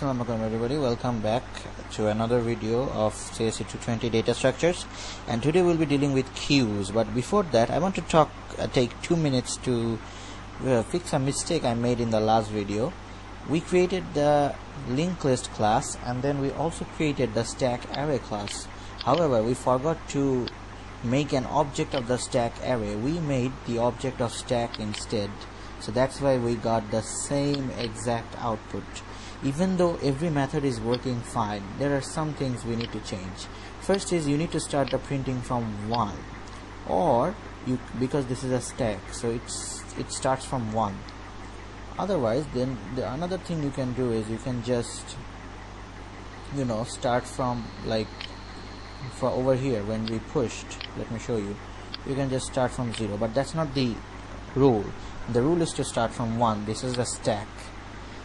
Assalamualaikum everybody, welcome back to another video of CSE 220 data structures, and today we'll be dealing with queues. But before that, I want to take 2 minutes to fix a mistake I made in the last video. We created the linked list class and then we also created the stack array class. However, we forgot to make an object of the stack array. We made the object of stack instead. So that's why we got the same exact output. Even though every method is working fine, there are some things we need to change. First is you need to start the printing from 1, or because this is a stack, so it starts from 1. Otherwise, then another thing you can do is you can just start from, like, for over here when we pushed. Let me show you. You can just start from 0, but that's not the rule. The rule is to start from 1. This is the stack.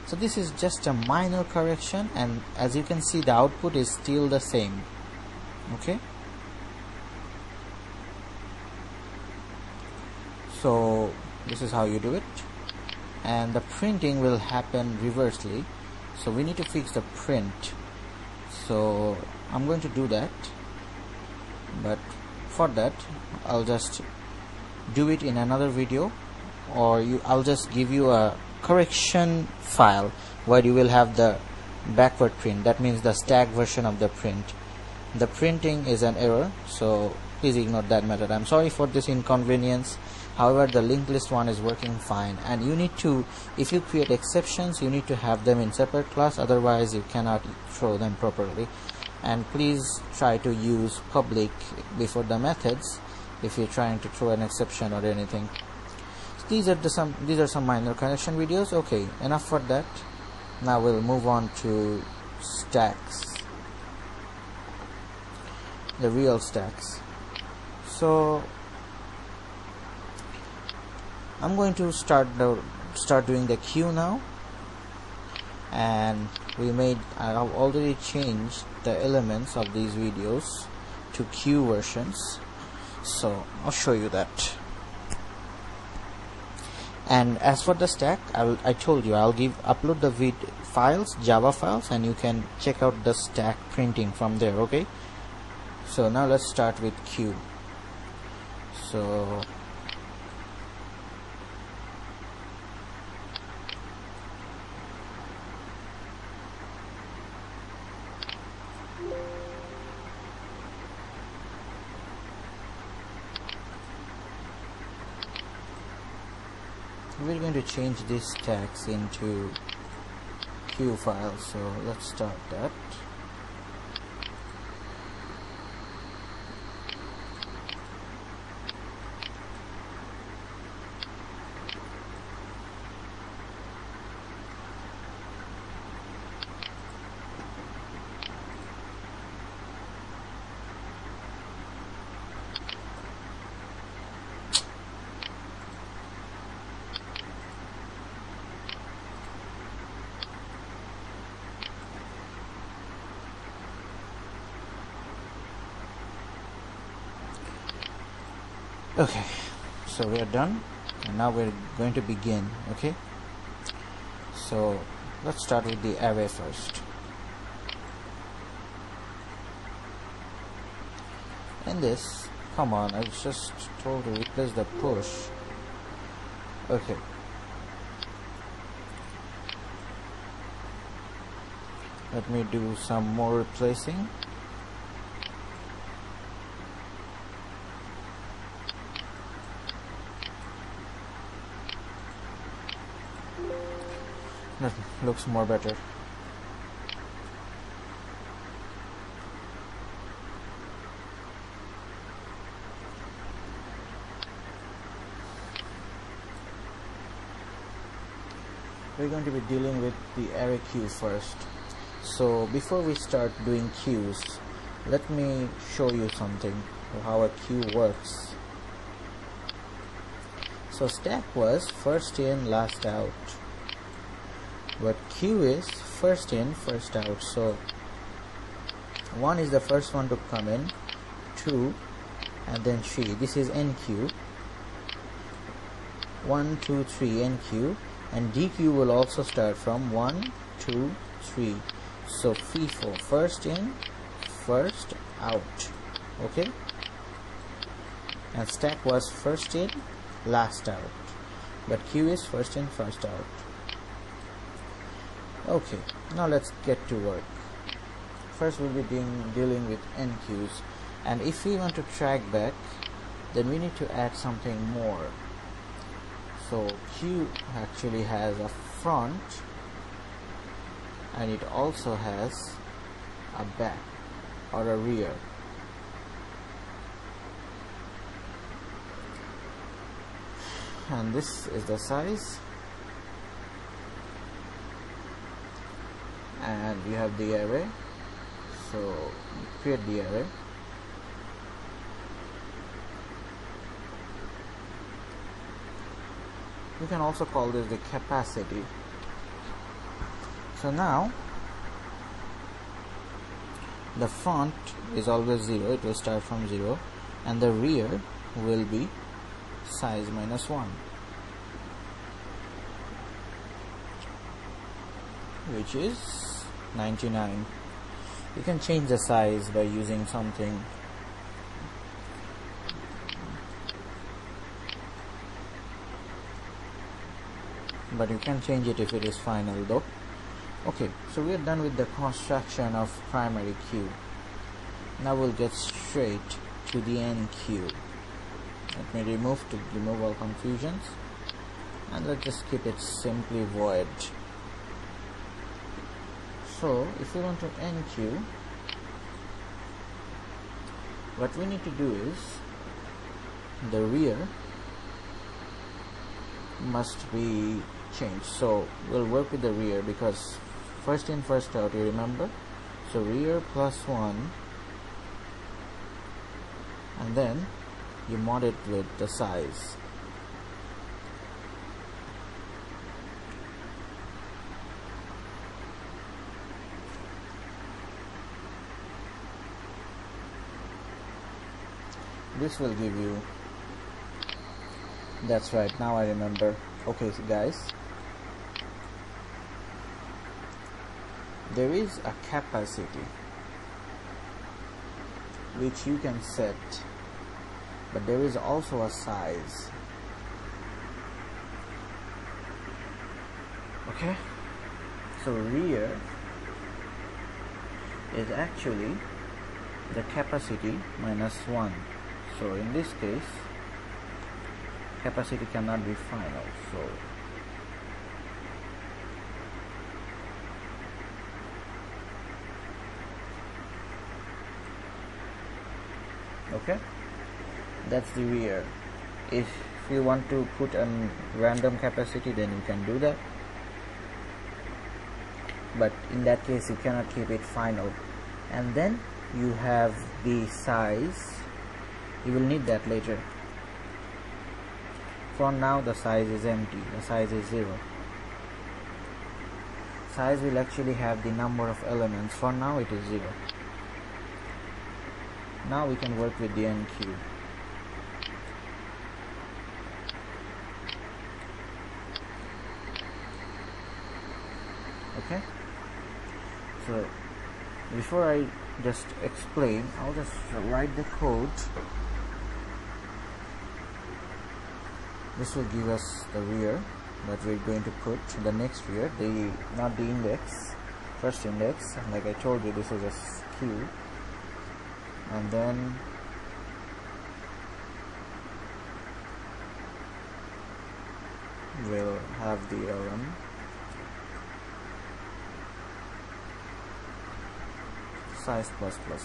So this is just a minor correction, and as you can see, the output is still the same. Okay, so this is how you do it, and the printing will happen reversely, so we need to fix the print. So I'm going to do that, but for that I'll just do it in another video, or I'll just give you a correction file where you will have the backward print. That means the stack version of the print. The printing is an error, so please ignore that method. I'm sorry for this inconvenience. However, the linked list one is working fine, and you need to, if you create exceptions, you need to have them in separate class, otherwise you cannot throw them properly. And please try to use public before the methods if you're trying to throw an exception or anything. So these are some minor correction videos. Okay, enough for that. Now we'll move on to stacks, the real stacks. So I'm going to start doing the queue now, and I have already changed the elements of these videos to queue versions, so I'll show you that. And as for the stack, I told you I'll upload the files, Java files, and you can check out the stack printing from there. Okay, so now let's start with queue. So we're going to change these stacks into queue files, so let's start that. Okay, so we are done, and now we're going to begin. Okay, so let's start with the array first, and this, come on, I was just told to replace the push. Okay, let me do some more replacing. That looks more better. We're going to be dealing with the array queue first. So before we start doing queues, let me show you something, how a queue works. So stack was first in, last out, but queue is first in, first out. So 1 is the first one to come in, 2, and then 3. This is NQ. 1, 2, 3 NQ, and DQ will also start from 1, 2, 3. So FIFO, first in, first out. Okay, and stack was first in, last out, but queue is first in, first out. Okay, now let's get to work. First we'll be dealing with n queues, and if we want to track back, then we need to add something more. So queue actually has a front and it also has a back or a rear. And this is the size, and you have the array, so create the array. You can also call this the capacity. So now the front is always 0, it will start from 0, and the rear will be size minus 1, which is 99. You can change the size by using something. But you can change it if it is final though. Okay, so we are done with the construction of primary queue. Now we'll get straight to the end queue. Let me remove to remove all confusions, and let's just keep it simply void. So if you want to end queue, what we need to do is the rear must be changed. So we'll work with the rear because first in first out, you remember. So rear plus 1, and then you mod it with the size. This will give you, that's right, now I remember. Okay, so guys, there is a capacity which you can set, but there is also a size. Okay, so rear is actually the capacity minus 1. So in this case capacity cannot be final, so okay, that's the rear. If you want to put a random capacity, then you can do that, but in that case you cannot keep it final. And then you have the size, you will need that later. For now the size is empty, the size is 0. Size will actually have the number of elements, for now it is 0. Now we can work with the end queue. Okay, so before I just explain, I'll just write the code. This will give us the rear that we're going to put in the next rear, not the index, first index. Like I told you, this is a queue. And then we'll have the LM. Size plus plus.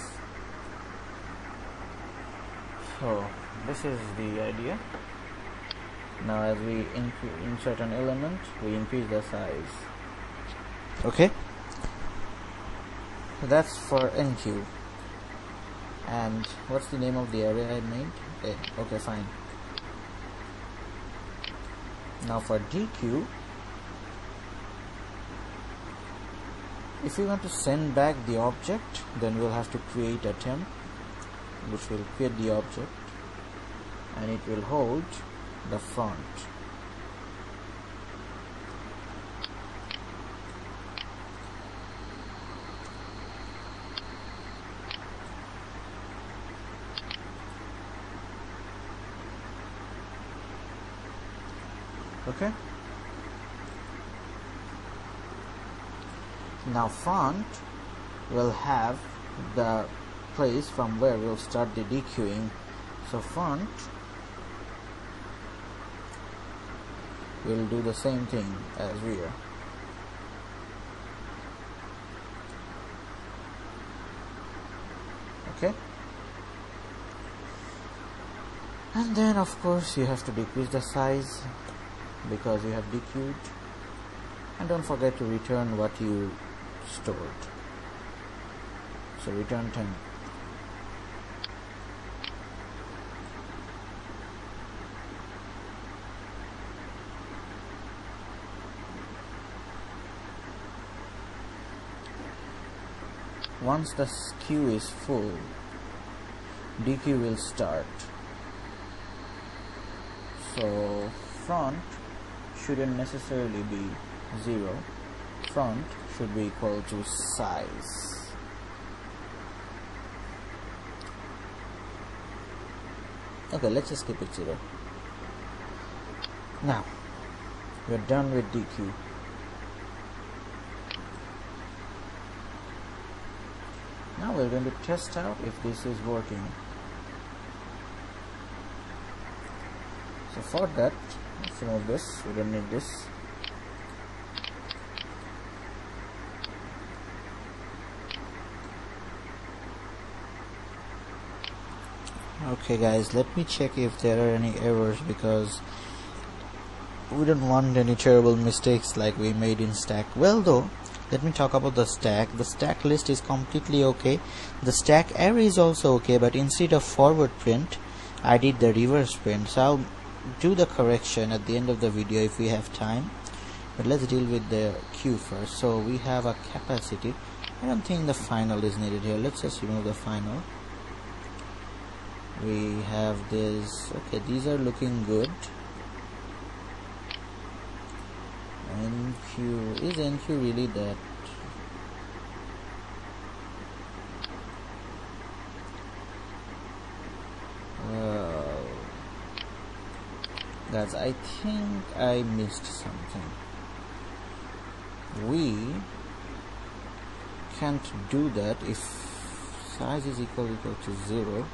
So this is the idea. Now as we insert an element, we increase the size. Okay, so that's for NQ. And what's the name of the array I made? A. Okay, fine. Now for DQ, if we want to send back the object, then we'll have to create a temp which will create the object, and it will hold the front. Okay. Now front will have the place from where we'll start the dequeuing. So front will do the same thing as rear. Okay. And then of course you have to decrease the size because you have dequeued, and don't forget to return what you stored. So return 10. Once the queue is full, dequeue will start. So front shouldn't necessarily be 0. Front should be equal to size. Okay, let's just keep it 0. Now we're done with dequeue. Now we're going to test out if this is working. So for that, let's remove this. We don't need this. Okay guys, let me check if there are any errors, because we don't want any terrible mistakes like we made in stack. Well though, let me talk about the stack. The stack list is completely okay. The stack array is also okay, but instead of forward print, I did the reverse print. So I'll do the correction at the end of the video if we have time. But let's deal with the queue first. So we have a capacity. I don't think the final is needed here. Let's just remove the final. We have this. Okay, these are looking good. NQ, is NQ really that? Guys, I think I missed something. We can't do that if size is equal to 0.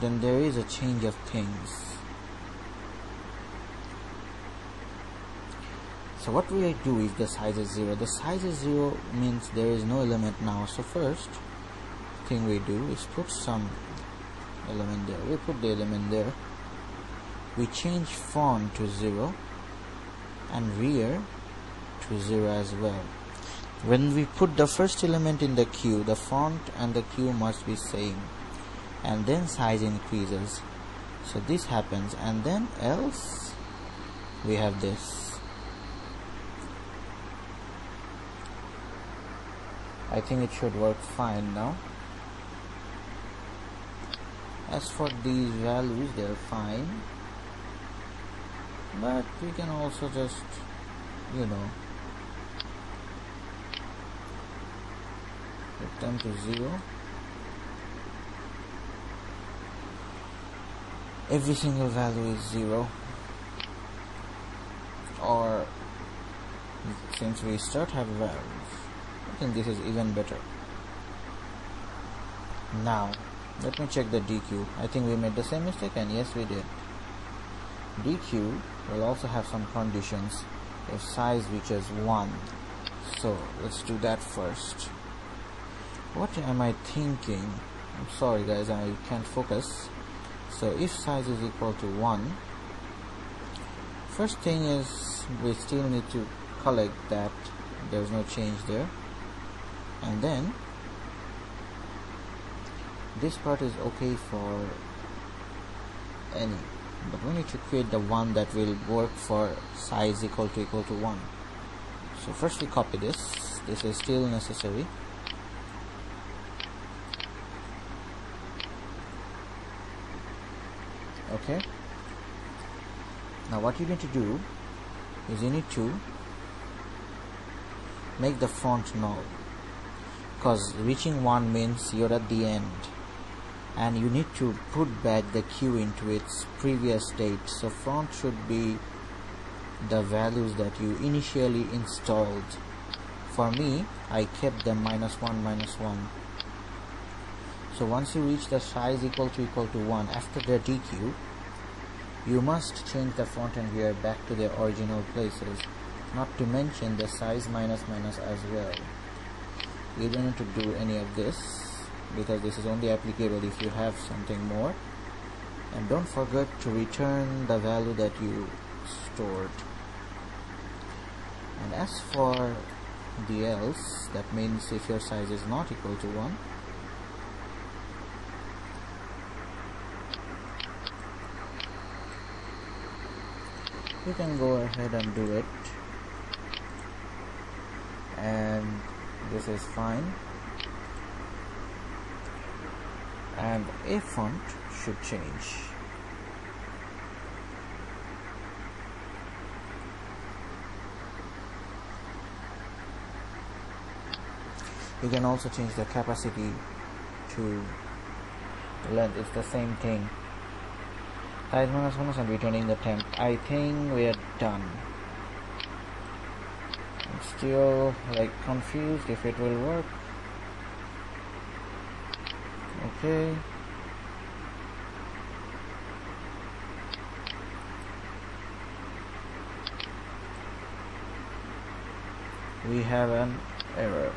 Then there is a change of things. So what will I do if the size is 0? The size is 0 means there is no element now. So first thing we do is put some element there. We put the element there. We change font to 0 and rear to 0 as well. When we put the first element in the queue, the font and the queue must be same. And then size increases. So this happens, and then else we have this. I think it should work fine now. As for these values, they are fine, but we can also just, you know, put them to 0. Every single value is 0, or since we start have values, I think this is even better. Now let me check the dequeue. I think we made the same mistake, and yes we did. Dequeue will also have some conditions if size reaches 1, so let's do that first. What am I thinking? I'm sorry guys, I can't focus. So if size is equal to 1, first thing is we still need to collect that there's no change there, and then this part is okay for any, but we need to create the one that will work for size equal to 1. So first we copy this. This is still necessary. Okay, now what you need to do is you need to make the font null, because reaching 1 means you're at the end, and you need to put back the q into its previous state. So font should be the values that you initially installed. For me, I kept them -1 -1. So once you reach the size equal to 1 after the DQ, you must change the font and gear back to their original places, not to mention the size -- as well. You don't need to do any of this because this is only applicable if you have something more. And don't forget to return the value that you stored. And as for the else, that means if your size is not equal to 1, you can go ahead and do it, and this is fine. And a font should change. You can also change the capacity to length. It's the same thing. Size -1 and returning the temp. I think we are done. I'm still like confused if it will work. Okay. We have an error.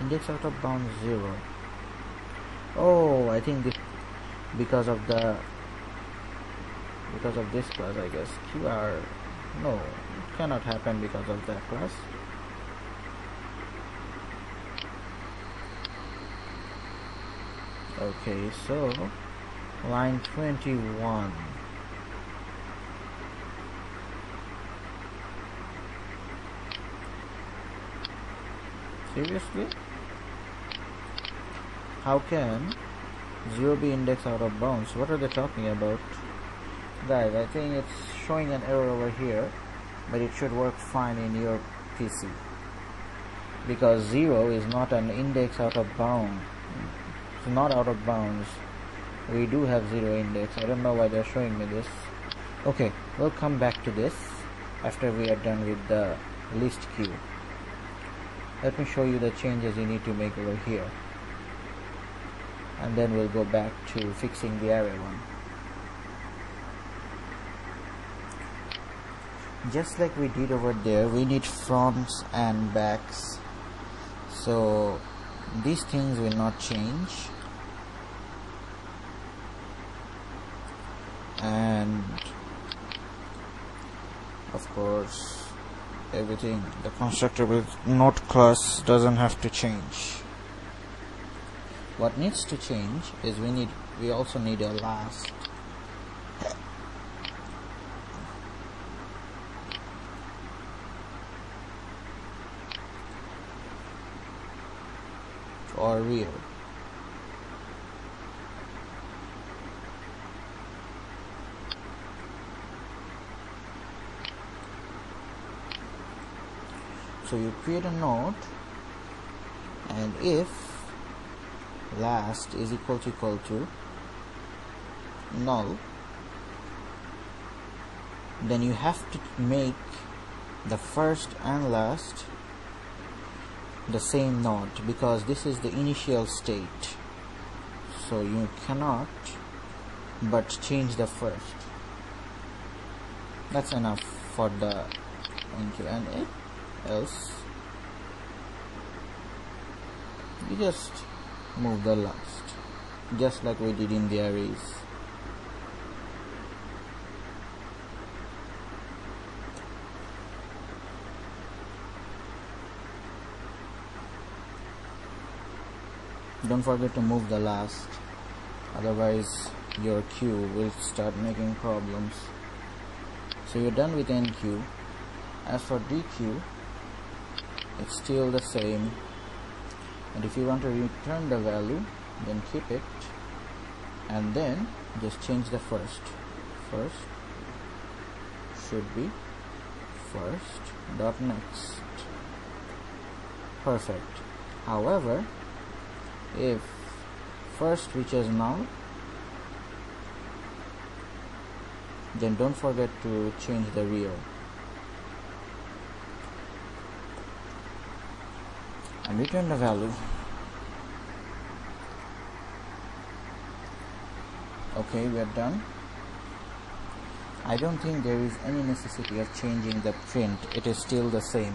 Index out of bounds 0. Oh, I think this. Because of this class, I guess. QR, no, it cannot happen because of that class. Okay, so line 21. Seriously? How can 0 be index out of bounds? What are they talking about, guys? I think it's showing an error over here, but it should work fine in your PC because 0 is not an index out of bound. It's not out of bounds. We do have 0 index. I don't know why they're showing me this. Okay, we'll come back to this after we are done with the list queue. Let me show you the changes you need to make over here, and then we'll go back to fixing the array one. Just like we did over there, we need fronts and backs, so these things will not change. And of course everything, the constructor with note class doesn't have to change. What needs to change is we also need a last. Or real. So you create a node, and if last is equal to null, then you have to make the first and last the same node because this is the initial state, so you cannot but change the first. That's enough for the and else you just move the last, just like we did in the arrays. Don't forget to move the last, otherwise your queue will start making problems. So you're done with NQ. As for DQ, it's still the same. And if you want to return the value, then keep it and then just change the first. First should be first.next. Perfect. However, if first reaches now. Then don't forget to change the rear. And return the value. Okay, we are done. I don't think there is any necessity of changing the print. It is still the same.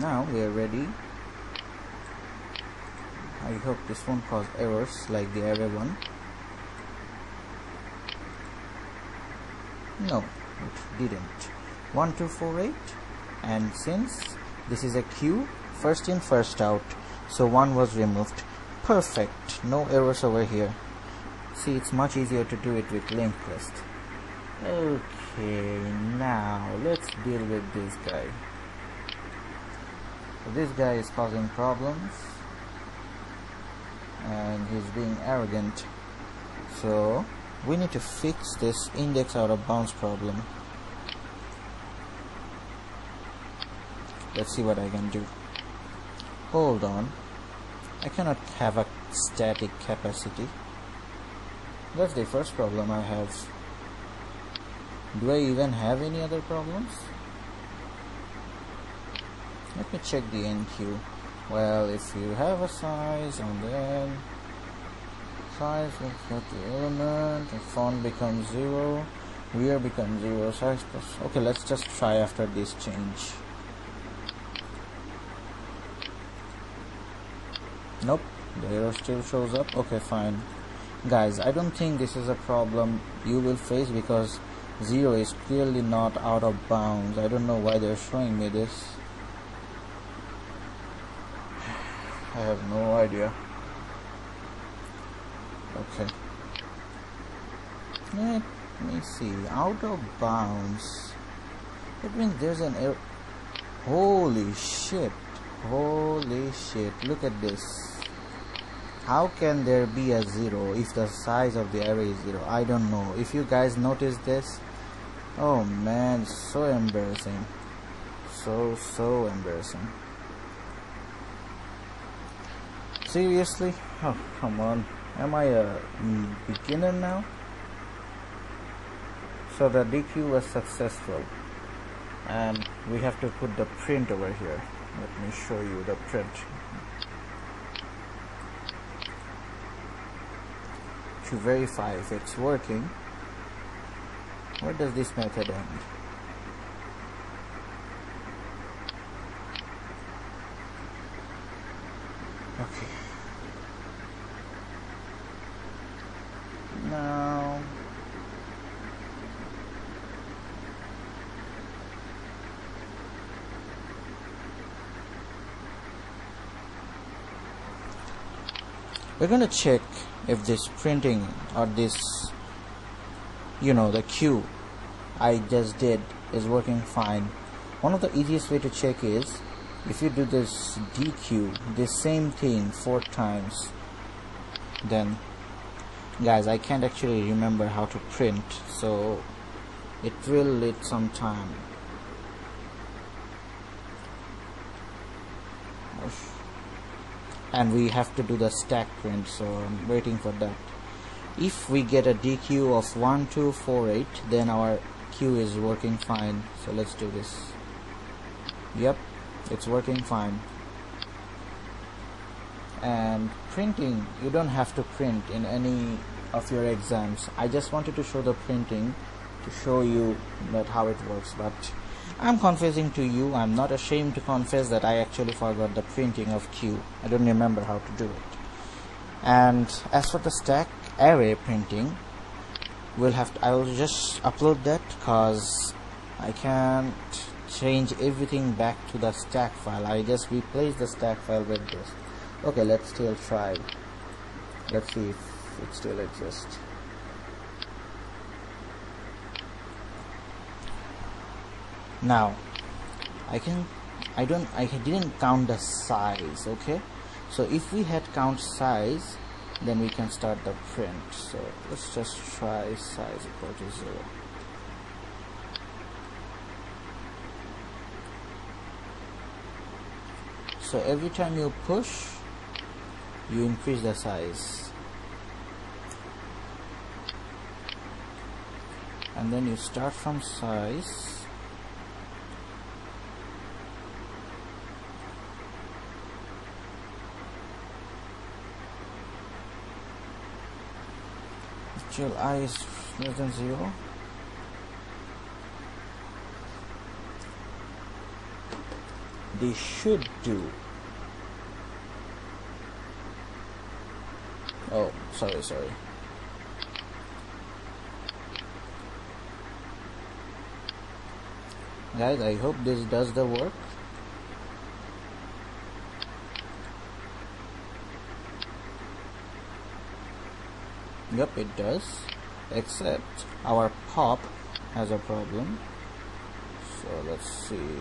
Now we are ready. I hope this won't cause errors like the array one. No, it didn't. 1248, and since this is a queue, first in, first out, so one was removed. Perfect, no errors over here. See, it's much easier to do it with link list. Okay, now let's deal with this guy. So this guy is causing problems and he's being arrogant, so we need to fix this index out of bounds problem. Let's see what I can do. Hold on, I cannot have a static capacity. That's the first problem I have. Do I even have any other problems? Let me check the NQ. Well, if you have a size and then size, let's get the element, the font becomes 0, rear becomes 0, size plus. Okay, let's just try after this change. Nope, the error still shows up. Okay, fine. Guys, I don't think this is a problem you will face because 0 is clearly not out of bounds. I don't know why they're showing me this. I have no idea. Okay, let me see. Out of bounds, it means there's an error. Holy shit, holy shit, look at this. How can there be a 0 if the size of the array is 0? I don't know if you guys notice this. Oh man, so embarrassing, so embarrassing. Seriously? Oh, come on. Am I a beginner now? So the DQ was successful, and we have to put the print over here. Let me show you the print. To verify if it's working, where does this method end? Okay. Now, we're going to check if this printing or this, you know, the queue I just did is working fine. One of the easiest way to check is if you do this DQ, the same thing 4 times, then guys, I can't actually remember how to print, so it will take some time. And we have to do the stack print, so I'm waiting for that. If we get a DQ of 1248, then our queue is working fine. So let's do this. Yep, it's working fine. And printing, you don't have to print in any of your exams. I just wanted to show the printing to show you that how it works, but I'm confessing to you, I'm not ashamed to confess that I actually forgot the printing of Q. I don't remember how to do it. And as for the stack array printing, I will just upload that because I can't change everything back to the stack file. I just replace the stack file with this. Okay, let's still try. Let's see if it still exists. Now, I didn't count the size. Okay, so if we had count size, then we can start the print. So let's just try size equal to 0. So every time you push, you increase the size, and then you start from size, till I is less than 0. They should do. Oh, sorry. Guys, I hope this does the work. Yep, it does. Except our pop has a problem. So let's see.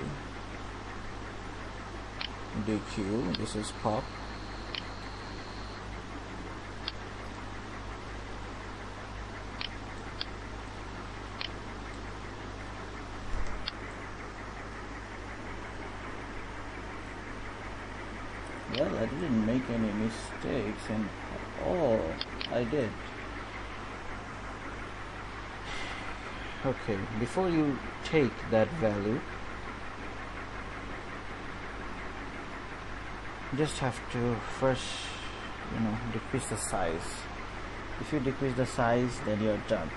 DQ, this is pop. Well, I didn't make any mistakes, and all I did. Okay, before you take that value, just have to first, decrease the size. If you decrease the size, then you're done.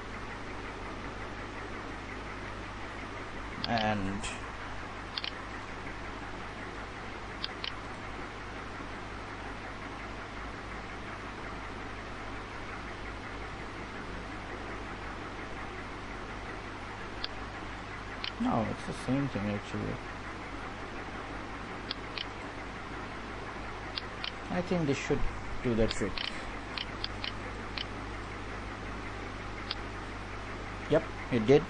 And no, it's the same thing actually. I think this should do the trick. Yep, it did.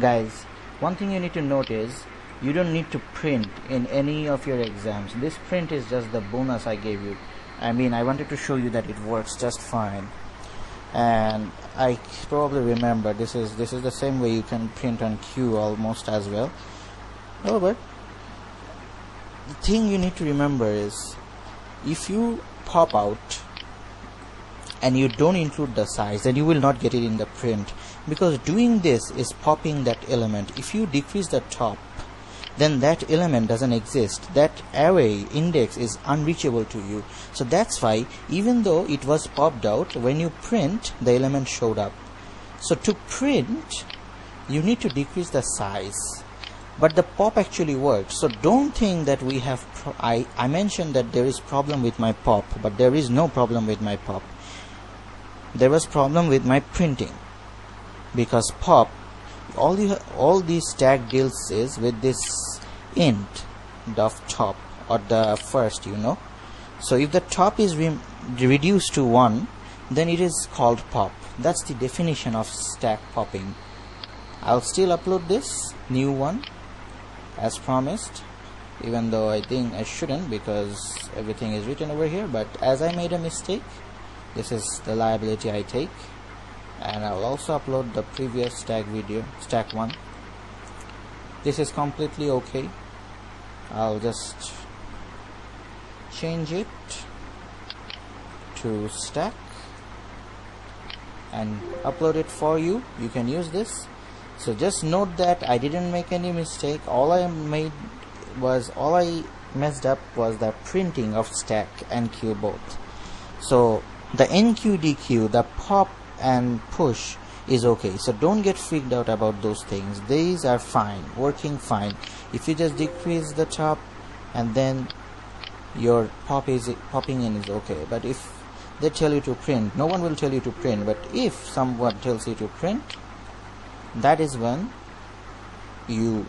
Guys, one thing you need to note is you don't need to print in any of your exams. This print is just the bonus I gave you. I mean, I wanted to show you that it works just fine. And I probably remember this is the same way you can print on Q almost as well. Oh, but the thing you need to remember is if you pop out and you don't include the size, then you will not get it in the print, because doing this is popping that element. If you decrease the top, then that element doesn't exist. That array index is unreachable to you. So that's why, even though it was popped out, when you print, the element showed up. So to print, you need to decrease the size. But the pop actually works. So don't think that we have... I mentioned that there is problem with my pop, but there is no problem with my pop. There was problem with my printing, because pop... all these tag deals is with this int of top, or the first, so if the top is reduced to 1, then it is called pop. That's the definition of stack popping. I'll still upload this new one as promised, even though I think I shouldn't, because everything is written over here, but as I made a mistake, this is the liability I take. And I'll also upload the previous stack 1. This is completely okay. I'll just change it to stack and upload it for you. You can use this. So just note that I didn't make any mistake. All I messed up was the printing of stack and queue both. So the NQDQ, the pop and push is okay, so don't get freaked out about those things. These are fine, working fine. If you just decrease the top and then your popping in is okay. But if they tell you to print, no one will tell you to print, but if someone tells you to print, that is when you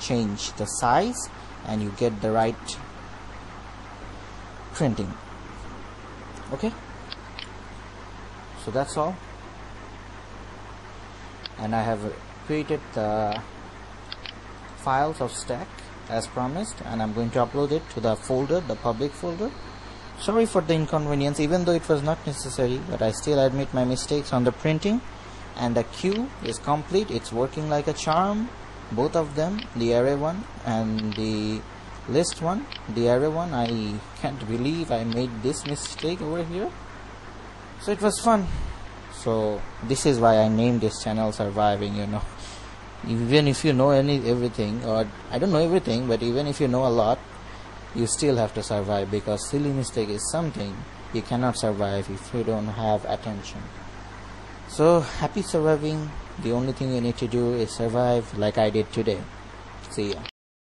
change the size and you get the right printing. Okay, so that's all. And I have created the files of stack as promised, and I'm going to upload it to the folder, the public folder. Sorry for the inconvenience, even though it was not necessary, but I still admit my mistakes on the printing. And the queue is complete. It's working like a charm, both of them, the array one and the list one, the array one. I can't believe I made this mistake over here. So it was fun. So this is why I named this channel Surviving, you know. Even if you know everything, or I don't know everything, but even if you know a lot, you still have to survive, because silly mistake is something you cannot survive if you don't have attention. So happy surviving. The only thing you need to do is survive like I did today. See ya.